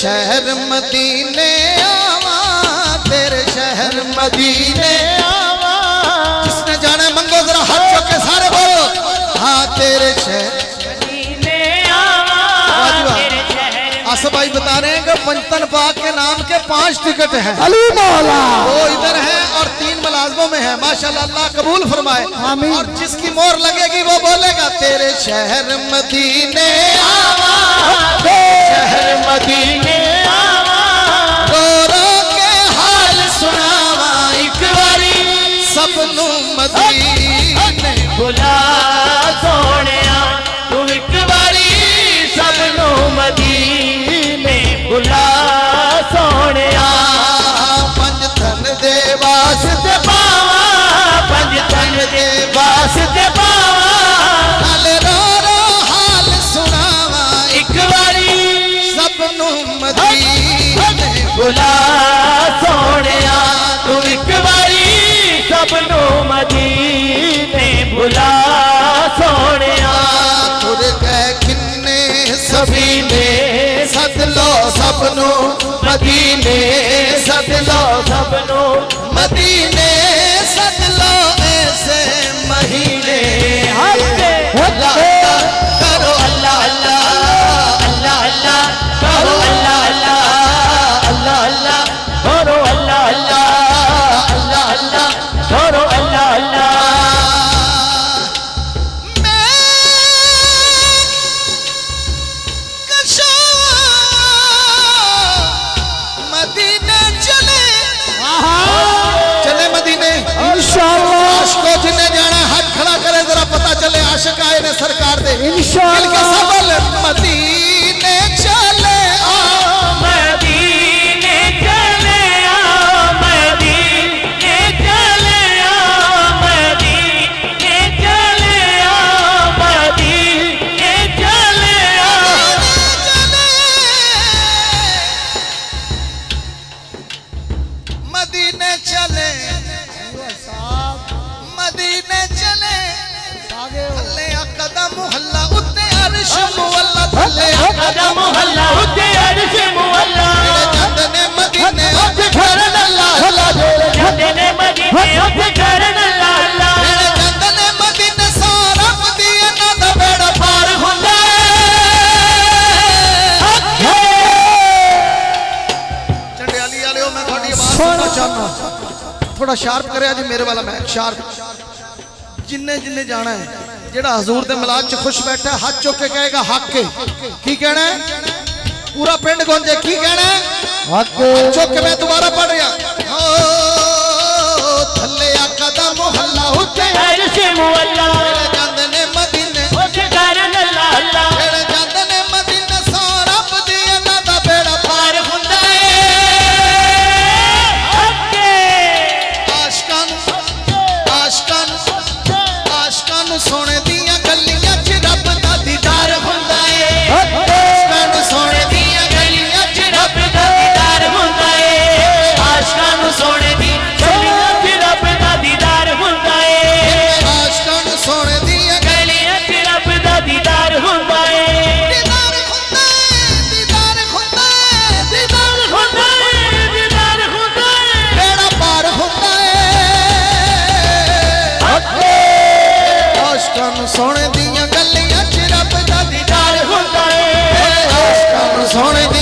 शहर मदीने आवां, तेरे शहर मदीने आवां। जिसने जाना मंगो जरा हाथ जोड़ के सारे बोलो, हाँ तेरे शहर मदीने आवां। आसफ भाई बता रहे हैं कि पंचतन पाक के नाम के 5 टिकट हैं, अली मौला वो इधर है और 3 मुलाजमों में है। माशाल्लाह, अल्लाह कबूल फरमाए, आमीन। और जिसकी मोहर लगेगी वो बोलेगा तेरे शहर मदीने आवां, शहर मदीने रो रो के हाल सुनावा एक बारी, सबनू मदीने बुला सोनिया तू एक बारी, सबनू मदीने बुला सोनिया। पंजतन दे वास्ते पावा, पंजतन दे वास्ते पावा, बुला सोनिया तू एक बारी, सबनों मदीने बुला सोनिया। तुर किन्ने सबीने सदलो, सबनों मदीने सदलो, सबनों मदीने सदलो। ऐसे महीने करो अल्लाह अल्लाह अल्लाह अल्लाह, करो अल्लाह अल्लाह अल्लाह अल्लाह, करो अल्लाह अल्लाह अल्लाह अल्लाह, करो अल्लाह अल्लाह। मैं कशा मदीने चले, चले मदीने इंशाअल्लाह। आशिकों जिन्हें जाना हाथ खड़ा करे जरा, पता चले आशिक आए ने सरकार दे इंशाअल्लाह। मदीने चले थोड़ा शार्प करे अज मेरे वाला, मैं शार्प। जिन्ने जिन्ने जाना है जेड़ा हजूर के मिलाद च खुश बैठा है हाथ चुक के कहेगा हक के। की कहना है पूरा पिंड गूंजे, की कहना है हक चुक। मैं दोबारा पढ़ रहा, थल्ले कदम हल्ला उठे अरशे मुअल्ला, जांदे ने मदीने उठे करन अल्लाह अल्लाह, जांदे ने मदीने सो रब दी अदा दा बेड़ा पार हुंदा है हक। आशिकां आशिकां आशिकां नु सोने दियां गलियां च रब दा दीदार हुंदा है हक। आशिकां नु सोने दियां गलियां च रब दा दीदार हुंदा है। आशिकां नु सोने दी सोने दिया गलियां च रब दा दीदार हुंदा है। आशिकां सोने